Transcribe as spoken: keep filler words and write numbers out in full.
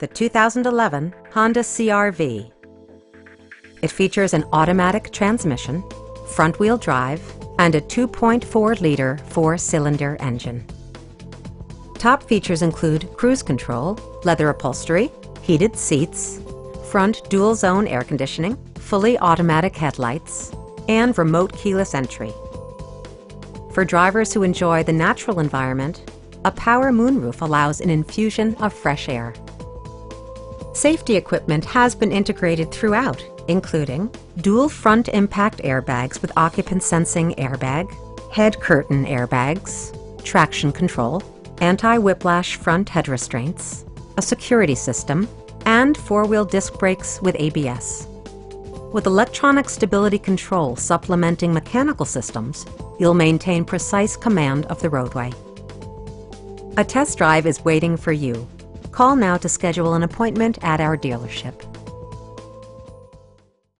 the two thousand eleven Honda C R-V. It features an automatic transmission, front-wheel drive, and a two point four liter four-cylinder engine. Top features include cruise control, leather upholstery, heated seats, front dual-zone air conditioning, fully automatic headlights, and remote keyless entry. For drivers who enjoy the natural environment, a power moonroof allows an infusion of fresh air. Safety equipment has been integrated throughout, including dual front impact airbags with occupant sensing airbag, head curtain airbags, traction control, anti-whiplash front head restraints, a security system, and four-wheel disc brakes with A B S. With electronic stability control supplementing mechanical systems, you'll maintain precise command of the roadway. A test drive is waiting for you. Call now to schedule an appointment at our dealership.